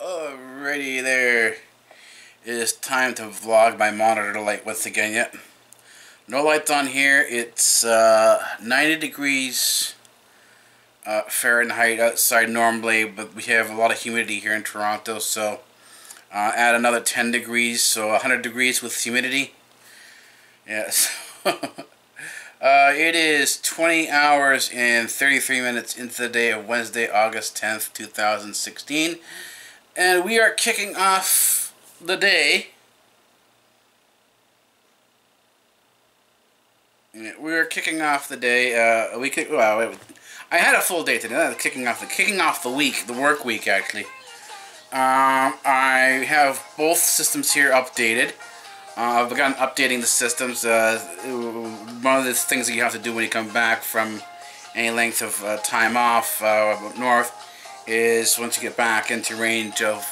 Alrighty, there. It is time to vlog my monitor light once again. Yet no lights on here. It's 90 degrees Fahrenheit outside normally, but we have a lot of humidity here in Toronto, so add another 10 degrees, so 100 degrees with humidity. Yes. It is 20 hours and 33 minutes into the day of Wednesday, August 10th, 2016, and we are kicking off the day. I had a full day today. That's kicking off the week, the work week actually. I have both systems here updated. I've begun updating the systems. One of the things that you have to do when you come back from any length of time off up north is once you get back into range of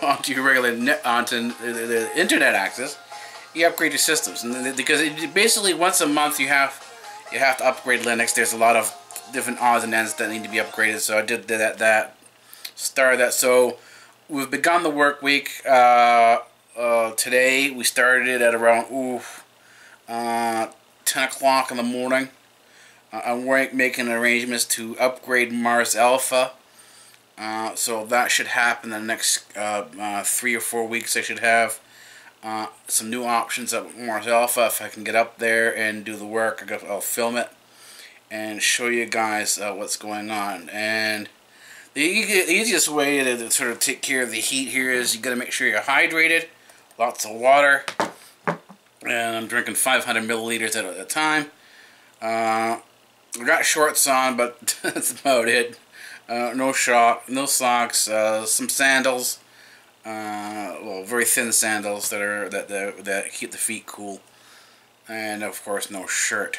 onto your regular onto the internet access, you upgrade your systems, and because it, basically once a month you have to upgrade Linux. There's a lot of different odds and ends that need to be upgraded, so I did that. Started that. So we've begun the work week today. We started it at around 10 o'clock in the morning. I'm making arrangements to upgrade Mars Alpha, so that should happen in the next 3 or 4 weeks. I should have some new options up at Mars Alpha. If I can get up there and do the work, I'll film it and show you guys what's going on. And the easiest way to sort of take care of the heat here is you got to make sure you're hydrated, lots of water, and I'm drinking 500 milliliters at a time. I got shorts on, but that's about it. No socks, some sandals. Well, very thin sandals that keep the feet cool, and of course no shirt.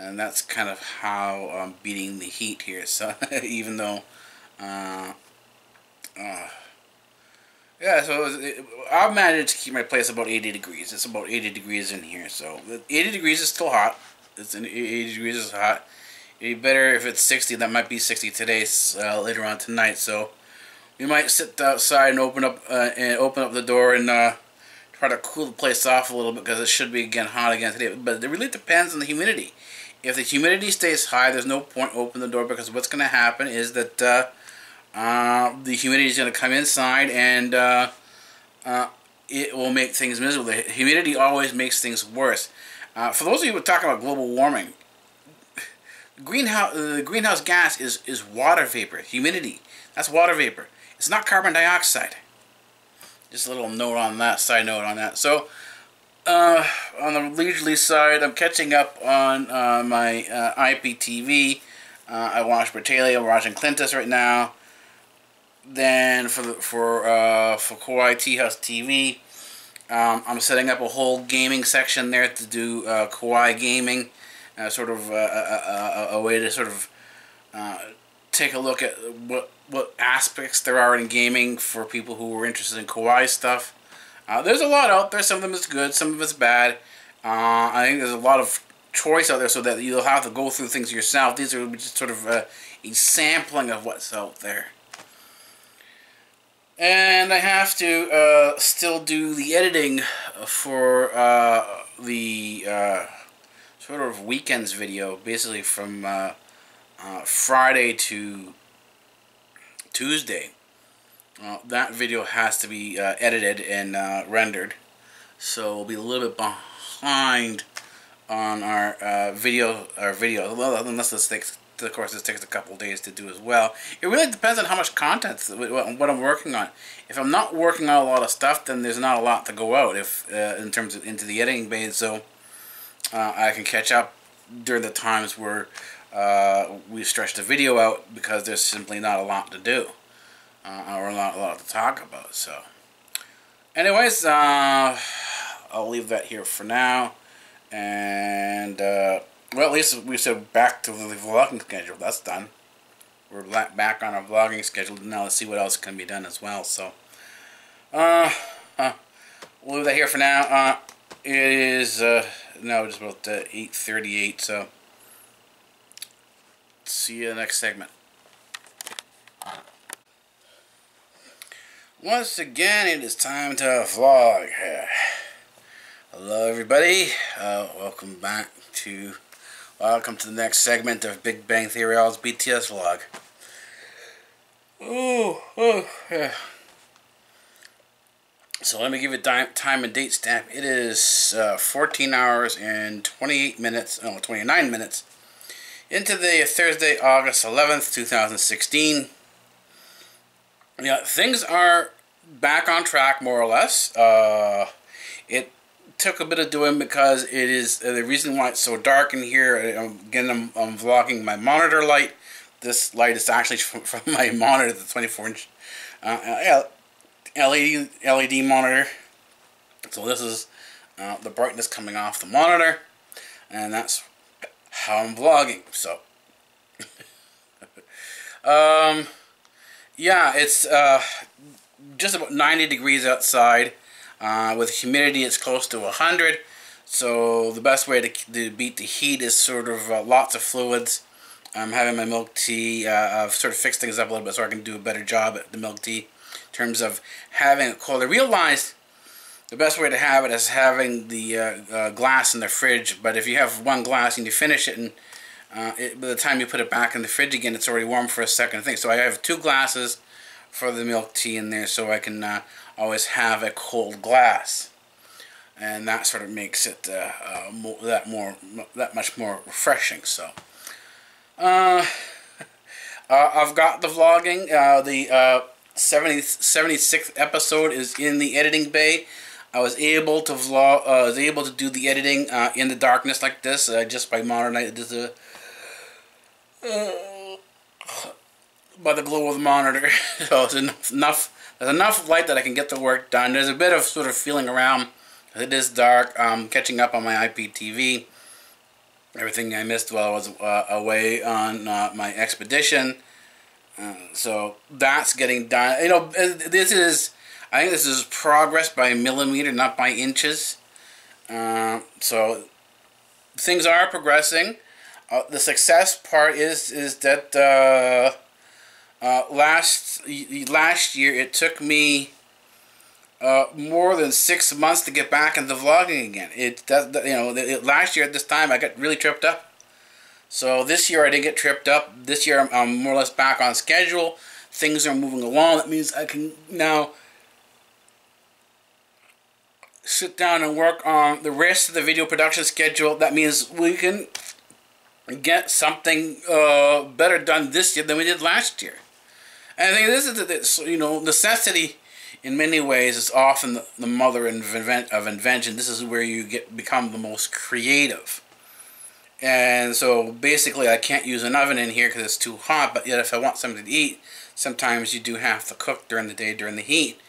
And that's kind of how I'm beating the heat here. So even though, yeah, so I've managed to keep my place about 80 degrees. It's about 80 degrees in here, so 80 degrees is still hot. 80 degrees is hot. It'd be better if it's 60. That might be 60 today, later on tonight. So we might sit outside and open up the door and try to cool the place off a little bit, because it should be again hot again today. But it really depends on the humidity. If the humidity stays high, there's no point open the door, because what's going to happen is that the humidity is going to come inside, and it will make things miserable. The humidity always makes things worse. For those of you who are talking about global warming, the greenhouse gas is water vapor. Humidity, that's water vapor. It's not carbon dioxide. Just a little note on that, side note on that. So, on the leisurely side, I'm catching up on my IPTV. I watch Bratayley, I'm watching Clintus right now. Then for Kawaii Tea House TV, I'm setting up a whole gaming section there to do Kawaii gaming, sort of a way to sort of take a look at what aspects there are in gaming for people who are interested in kawaii stuff. There's a lot out there. Some of them is good, some of it's bad. I think there's a lot of choice out there, so that you'll have to go through things yourself. These are just sort of a sampling of what's out there. And I have to still do the editing for the sort of weekends video, basically from Friday to Tuesday. That video has to be edited and rendered, so we'll be a little bit behind on our video. Unless this of course this takes a couple days to do as well. It really depends on how much content, what I'm working on. If I'm not working on a lot of stuff, then there's not a lot to go out in terms of into the editing bay, so I can catch up during the times where we stretch the video out because there's simply not a lot to do or not a lot to talk about. So anyways, I'll leave that here for now, and well, at least we said back to the vlogging schedule. That's done. We're back on our vlogging schedule. Now let's see what else can be done as well. So we'll leave that here for now. It is now just about 8:38, so see you in the next segment. Once again, it is time to vlog. Hello everybody, welcome to the next segment of Big Bang Theory All's BTS Vlog. So let me give you time and date stamp. It is 14 hours and 28 minutes, no, 29 minutes into the Thursday, August 11th, 2016. Yeah, things are back on track more or less. It took a bit of doing because it is the reason why it's so dark in here. Again, I'm vlogging my monitor light. This light is actually from my monitor, the 24-inch LED monitor. So this is the brightness coming off the monitor, and that's how I'm vlogging. So yeah, it's just about 90 degrees outside. With humidity, it's close to 100. So the best way to beat the heat is sort of lots of fluids. I'm having my milk tea. I've sort of fixed things up a little bit so I can do a better job at the milk tea in terms of having it cold. I realized the best way to have it is having the glass in the fridge. But if you have one glass and you finish it, and by the time you put it back in the fridge again, it's already warm for a second thing. So I have two glasses for the milk tea in there, so I can always have a cold glass, and that sort of makes it that much more refreshing. So I've got the vlogging. The 76th episode is in the editing bay. I was able to vlog. Was able to do the editing in the darkness like this, just by modern light. This is by the glow of the monitor. So it's enough light that I can get the work done. There's a bit of sort of feeling around. It is dark. Catching up on my IPTV. Everything I missed while I was away on my expedition. So that's getting done. You know, this is, I think this is progress by millimeter, not by inches. So things are progressing. The success part is that last year it took me more than 6 months to get back into vlogging again. It does, you know, last year at this time I got really tripped up. So this year I didn't get tripped up. This year I'm more or less back on schedule. Things are moving along. That means I can now sit down and work on the rest of the video production schedule. That means we can get something better done this year than we did last year. And I think this is, you know, necessity in many ways is often the mother of invention. This is where you become the most creative. And so basically I can't use an oven in here because it's too hot, but yet if I want something to eat, sometimes you do have to cook during the day during the heat.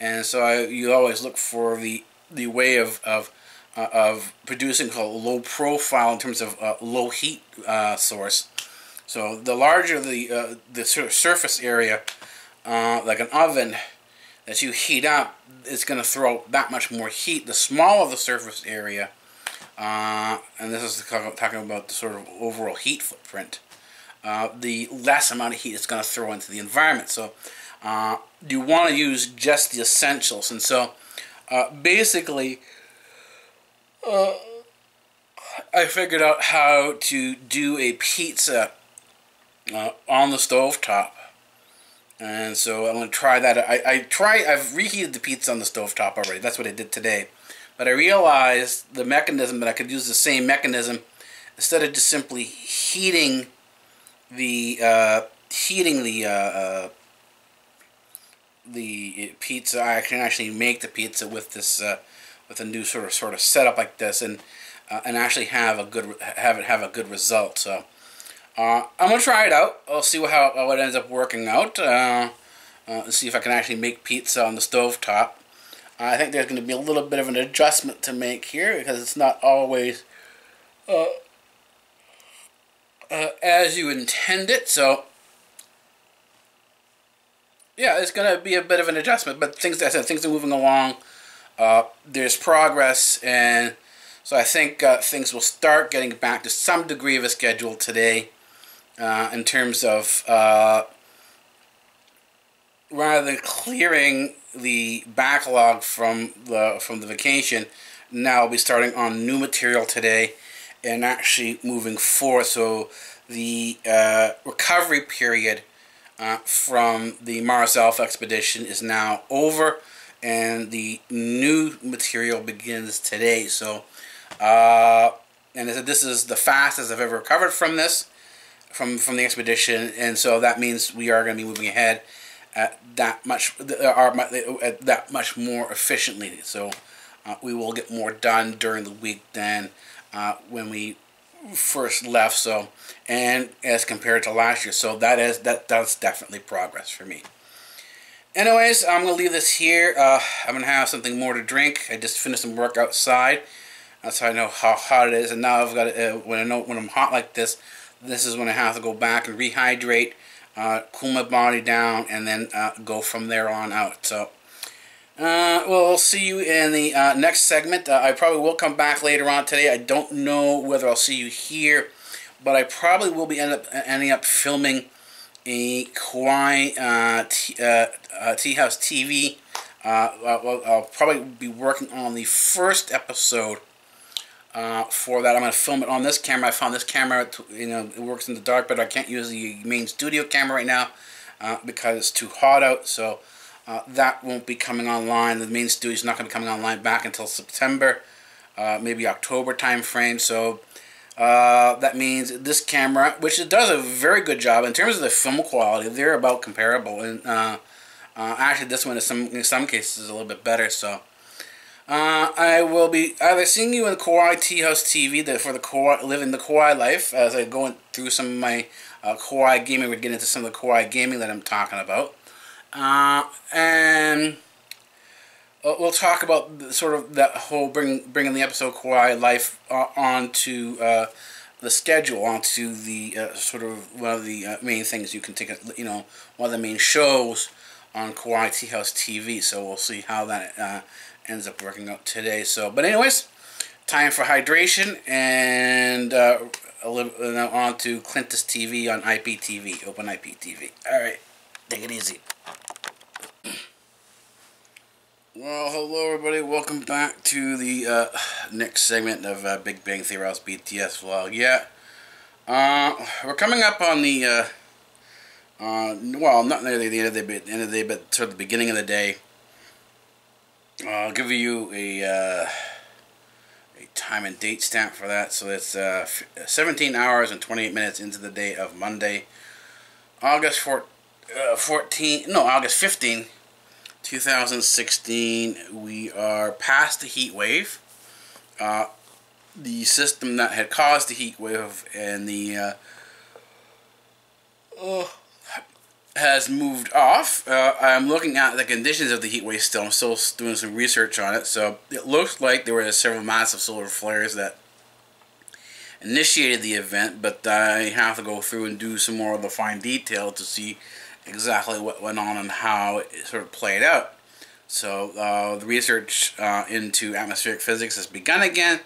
And so you always look for the way of producing a low profile in terms of low heat source. So the larger the sort of surface area, like an oven, that you heat up, it's going to throw out that much more heat. The smaller the surface area, and this is talking about the sort of overall heat footprint, the less amount of heat it's going to throw into the environment. So you want to use just the essentials. And so basically I figured out how to do a pizza on the stovetop, and so I'm going to try that. I've reheated the pizza on the stovetop already. That's what I did today. But I realized the mechanism, that I could use the same mechanism instead of just simply heating the heating the pizza. I can actually make the pizza with this with a new sort of setup like this, and actually have a good have a good result. So I'm gonna try it out. I'll see how it ends up working out. See if I can actually make pizza on the stovetop. I think there's going to be a little bit of an adjustment to make here because it's not always as you intend it. So, yeah, it's going to be a bit of an adjustment. But things are moving along. There's progress, and so I think things will start getting back to some degree of a schedule today in terms of. Rather than clearing the backlog from the vacation, now I'll be starting on new material today and actually moving forward. So the recovery period from the Mars Alpha expedition is now over, and the new material begins today. So, and this is the fastest I've ever recovered from this, from the expedition, and so that means we are going to be moving ahead that much more efficiently. So we will get more done during the week than when we first left. So, and as compared to last year, so that's definitely progress for me. Anyways, I'm gonna leave this here. I'm gonna have something more to drink. I just finished some work outside. That's how I know how hot it is. And now I've got to, when I'm hot like this, this is when I have to go back and rehydrate. Cool my body down, and then go from there on out. So we'll see you in the next segment. I probably will come back later on today. I don't know whether I'll see you here, but I probably will be ending up filming a Kawaii Tea House TV. I'll probably be working on the first episode for that. I'm going to film it on this camera. I found this camera, you know, it works in the dark, but I can't use the main studio camera right now because it's too hot out, so that won't be coming online. The main studio is not going to be coming online back until September, maybe October time frame, so that means this camera, which it does a very good job in terms of the film quality, they're about comparable, and actually this one is in some cases a little bit better, so I will be either seeing you in Kawaii Tea House TV for the Kawaii, living the Kawaii life, as I go through some of my Kawaii gaming. We're getting into some of the Kawaii gaming that I'm talking about, and we'll talk about sort of that whole bringing the episode Kawaii life onto the schedule, onto the sort of one of the main things you can take, you know, one of the main shows on Kawaii Tea House TV. So we'll see how that. Ends up working out today. So, but anyways, time for hydration, and on to Clintus TV on IPTV, OpenIPTV. All right, take it easy. Well, hello everybody. Welcome back to the next segment of Big Bang Theory All's BTS Vlog. Yeah, we're coming up on the well, not nearly the end of the day, but sort of the beginning of the day. I'll give you a time and date stamp for that. So it's 17 hours and 28 minutes into the day of Monday, August 15, 2016. We are past the heat wave. The system that had caused the heat wave and the has moved off. I'm looking at the conditions of the heat wave still. I'm still doing some research on it. So it looks like there were several massive solar flares that initiated the event, but I have to go through and do some more of the fine detail to see exactly what went on and how it sort of played out. So the research into atmospheric physics has begun again,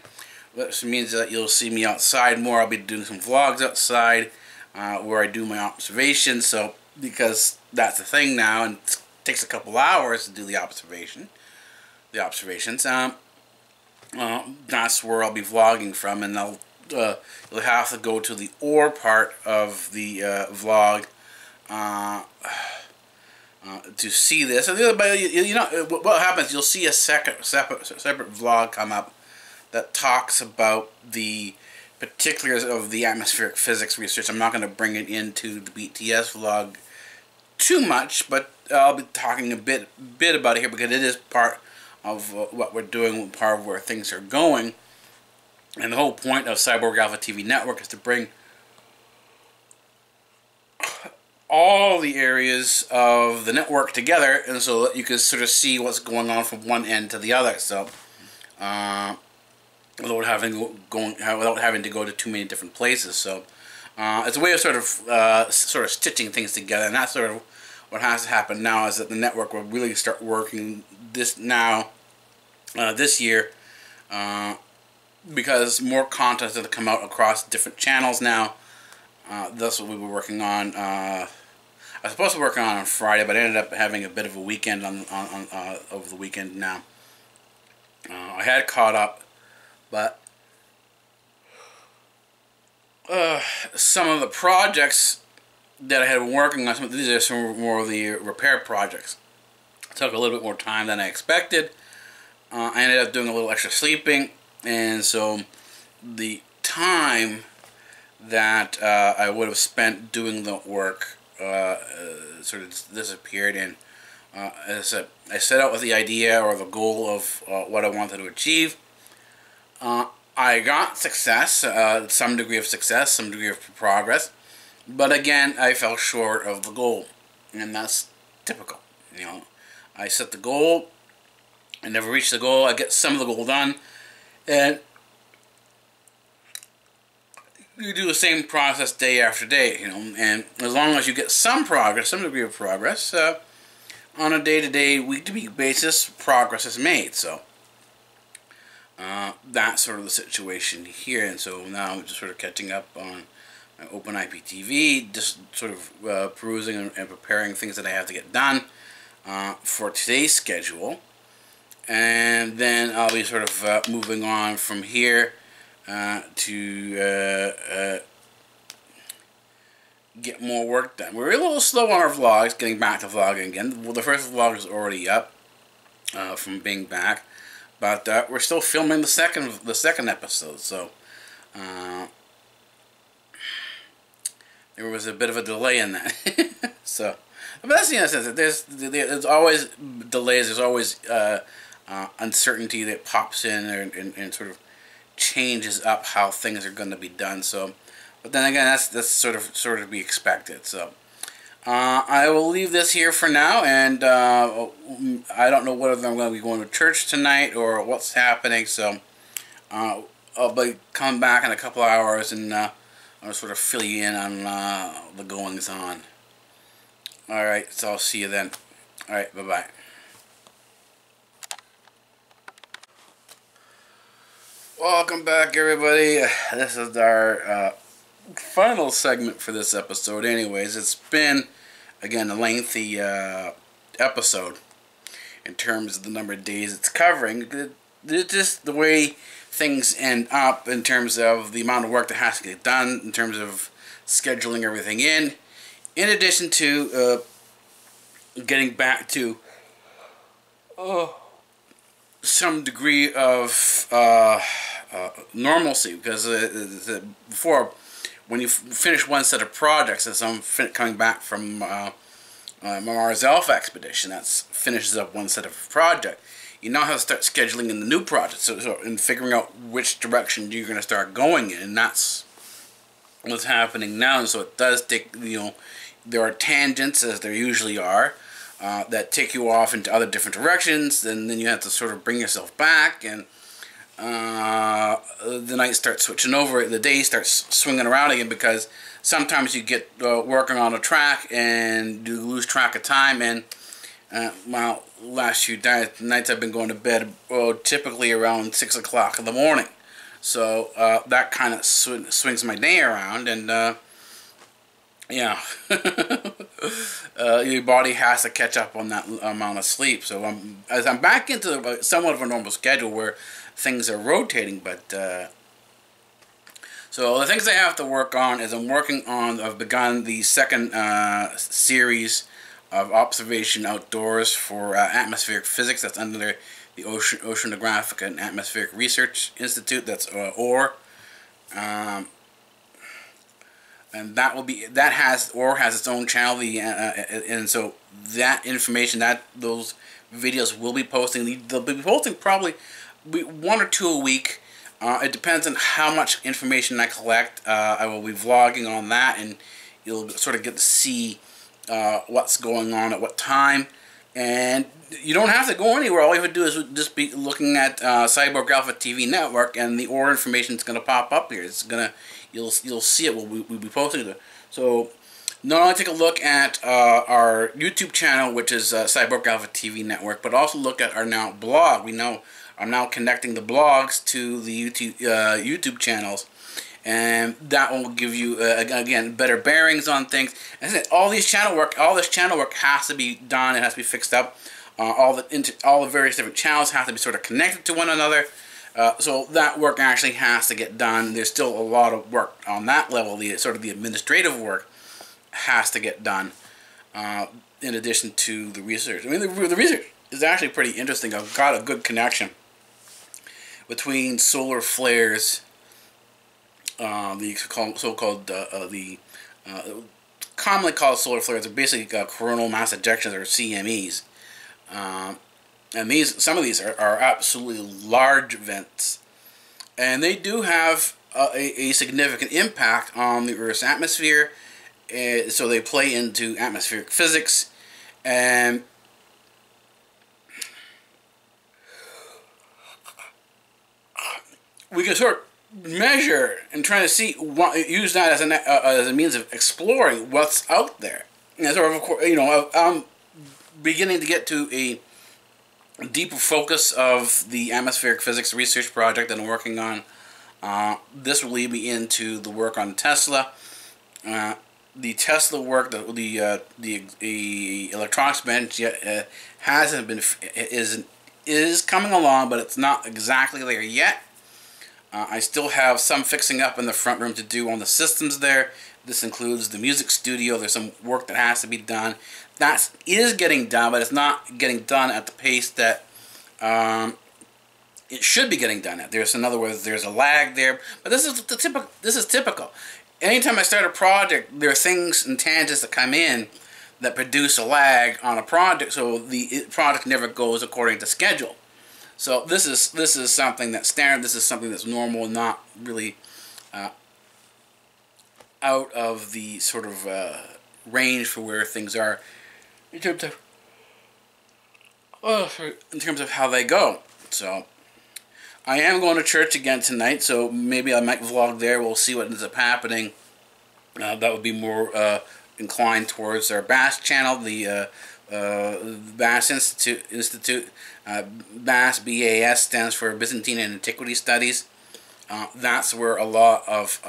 which means that you'll see me outside more. I'll be doing some vlogs outside where I do my observations. So because that's the thing now, and it takes a couple hours to do the observations. That's where I'll be vlogging from, and I'll you'll have to go to the OR part of the vlog to see this. But you know what happens? You'll see a separate vlog come up that talks about the particulars of the atmospheric physics research. I'm not going to bring it into the BTS vlog too much, but I'll be talking a bit about it here because it is part of what we're doing, part of where things are going. And the whole point of Cyborg Alpha TV Network is to bring all the areas of the network together, and so that you can sort of see what's going on from one end to the other. So, without having to go to too many different places. So, it's a way of sort of stitching things together, and that's sort of what has to happen now. Is that the network will really start working this now, this year, because more content has to come out across different channels now. That's what we were working on. I was supposed to work on Friday, but I ended up having a bit of a weekend on over the weekend now. I had caught up, but some of the projects that I had been working on, these are some more of the repair projects. It took a little bit more time than I expected. I ended up doing a little extra sleeping, and so the time that I would have spent doing the work sort of disappeared. And as I set out with the idea or the goal of what I wanted to achieve, I got success, some degree of success, some degree of progress, but again I fell short of the goal, and that's typical. You know, I set the goal, I never reached the goal, I get some of the goal done, and you do the same process day after day, you know, and as long as you get some progress, some degree of progress, on a day-to-day, week-to-week basis, progress is made. So, that's sort of the situation here, and so now I'm just sort of catching up on my OpenIPTV, just sort of perusing and preparing things that I have to get done for today's schedule, and then I'll be sort of moving on from here to get more work done. We're a little slow on our vlogs, getting back to vlogging again. Well, the first vlog is already up from being back, but we're still filming the second episode. So there was a bit of a delay in that. So, but that's the sense that there's always delays. There's always uncertainty that pops in and sort of changes up how things are going to be done. So, but then again, that's sort of be expected. So, I will leave this here for now, and I don't know whether I'm going to be going to church tonight or what's happening. So, I'll be coming back in a couple of hours, and I'll sort of fill you in on the goings on. All right, so I'll see you then. All right, bye bye. Welcome back, everybody. This is our final segment for this episode. Anyways, it's been, again, a lengthy episode in terms of the number of days it's covering. It's just the way things end up in terms of the amount of work that has to get done, in terms of scheduling everything in addition to getting back to some degree of normalcy, because before, when you finish one set of projects, as I'm coming back from Mars Alpha expedition, that finishes up one set of project, you now have to start scheduling in the new project, so and figuring out which direction you're going to start going in, and that's what's happening now. And so it does take, you know, there are tangents, as there usually are, that take you off into other different directions, and then you have to sort of bring yourself back, and the night starts switching over, the day starts swinging around again, because sometimes you get working on a track and you lose track of time. And my last few nights I've been going to bed typically around 6 o'clock in the morning, so that kind of swings my day around, and yeah, your body has to catch up on that amount of sleep. So as I'm back into somewhat of a normal schedule where things are rotating, but so the things I have to work on is I've begun the second series of observation outdoors for atmospheric physics. That's under the Oceanographic and Atmospheric Research Institute. That's OAR and that will be has its own channel, and so that information, that those videos will be posting. They'll be posting probably one or two a week. It depends on how much information I collect. I will be vlogging on that, and you'll sort of get to see what's going on at what time. And you don't have to go anywhere. All you have to do is just be looking at Cyborg Alpha TV Network, and the OAR information is going to pop up here. It's gonna, you'll see it. We'll be posting it. So not only take a look at our YouTube channel, which is Cyborg Alpha TV Network, but also look at our now blog. We know I'm now connecting the blogs to the YouTube channels, and that will give you again better bearings on things. And I said, all this channel work has to be done. It has to be fixed up. All the various different channels have to be sort of connected to one another. So that work actually has to get done. There's still a lot of work on that level. The sort of the administrative work has to get done. In addition to the research, I mean the research is actually pretty interesting. I've got a good connection between solar flares. The so-called commonly called solar flares are basically coronal mass ejections, or CMEs, and some of these are absolutely large events, and they do have a significant impact on the Earth's atmosphere. So they play into atmospheric physics, and we can sort of measure and try to see what, use that as a means of exploring what's out there. And sort of course, you know, I'm beginning to get to a deeper focus of the atmospheric physics research project that I'm working on. This will lead me into the work on Tesla, the Tesla work, the electronics bench yet hasn't been is coming along, but it's not exactly there yet. I still have some fixing up in the front room to do on the systems there. This includes the music studio. There's some work that has to be done. That is getting done, but it's not getting done at the pace that it should be getting done at. There's, in other words, there's a lag there. But this is the typical. This is typical. Anytime I start a project, there are things and tangents that come in that produce a lag on a project, so the project never goes according to schedule. So this is something that's standard. This is something that's normal, not really out of the sort of range for where things are in terms of how they go. So I am going to church again tonight, so maybe I might vlog there. We'll see what ends up happening. That would be more inclined towards our Bass channel, the Bass Institute. Bass, B-A-S, stands for Byzantine and Antiquity Studies. That's where a lot of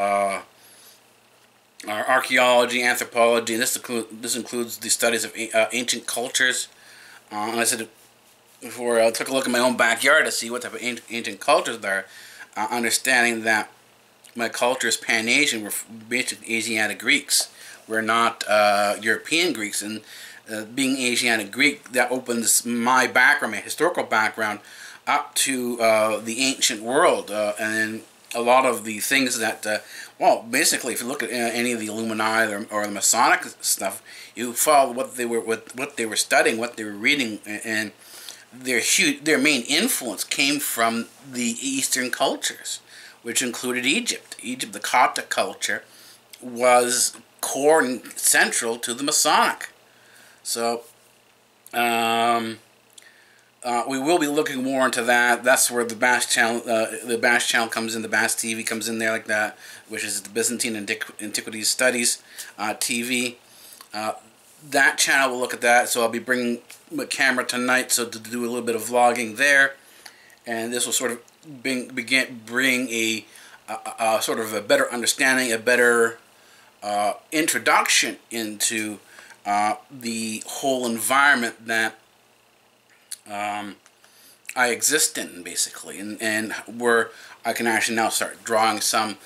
our archaeology, anthropology, and this includes the studies of ancient cultures. And I said before, I took a look at my own backyard to see what type of ancient cultures there are, understanding that my culture is Pan-Asian. We're basically Asiatic Greeks. We're not European Greeks, and being Asiatic Greek, that opens my background, my historical background, up to the ancient world, and a lot of the things that, well, basically, if you look at any of the Illuminati or the Masonic stuff, you follow what they were studying, what they were reading, and their main influence came from the Eastern cultures, which included Egypt. Egypt, the Coptic culture, was core and central to the Masonic. So we will be looking more into that. That's where the Bass channel, comes in. The Bass TV comes in there like that, which is the Byzantine Antiquities Studies TV. That channel will look at that. So I'll be bringing my camera tonight, so to do a little bit of vlogging there, and this will sort of bring a sort of a better understanding, a better introduction into the whole environment that I exist in, basically, and where I can actually now start drawing some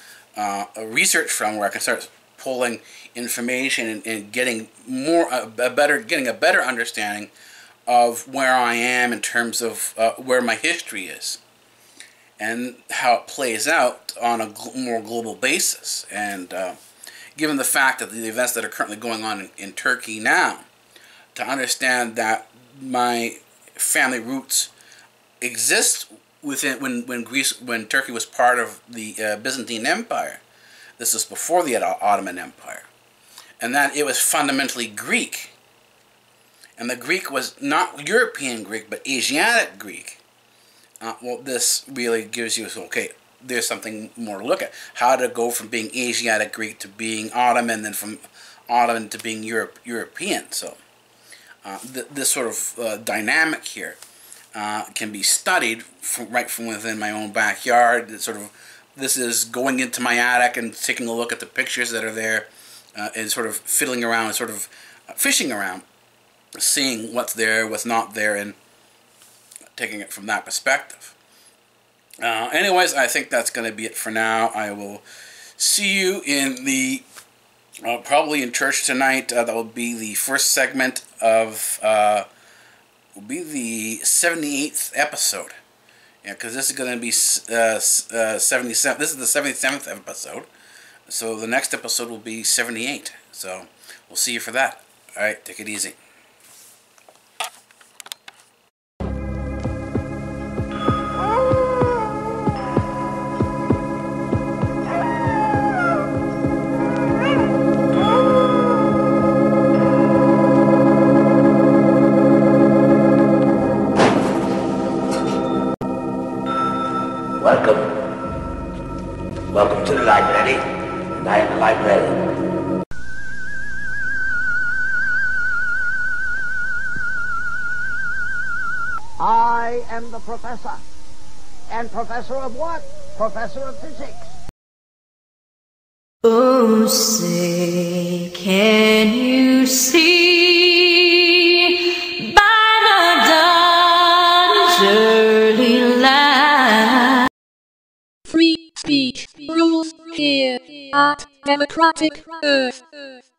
research from, where I can start pulling information and getting a better understanding of where I am in terms of where my history is. and how it plays out on a more global basis. And given the fact that the events that are currently going on in Turkey now, to understand that my family roots exist within when Turkey was part of the Byzantine Empire. This was before the Ottoman Empire, and that it was fundamentally Greek. And the Greek was not European Greek, but Asiatic Greek. Well, this really gives you, okay, there's something more to look at. How to go from being Asiatic Greek to being Ottoman, then from Ottoman to being European. So this sort of dynamic here can be studied right from within my own backyard. It's sort of, this is going into my attic and taking a look at the pictures that are there and sort of fiddling around and sort of fishing around, seeing what's there, what's not there, and taking it from that perspective. Anyways, I think that's going to be it for now. I will see you in the probably in church tonight. That will be the first segment of will be the 78th episode. Yeah, because this is going to be 77. This is the 77th episode, so the next episode will be 78. So we'll see you for that. All right, take it easy. Welcome to the library, and I am the librarian. I am the professor. And professor of what? Professor of physics. Oh, say, can you see by the dawn's early light? Free speech rules here at Democratic Earth.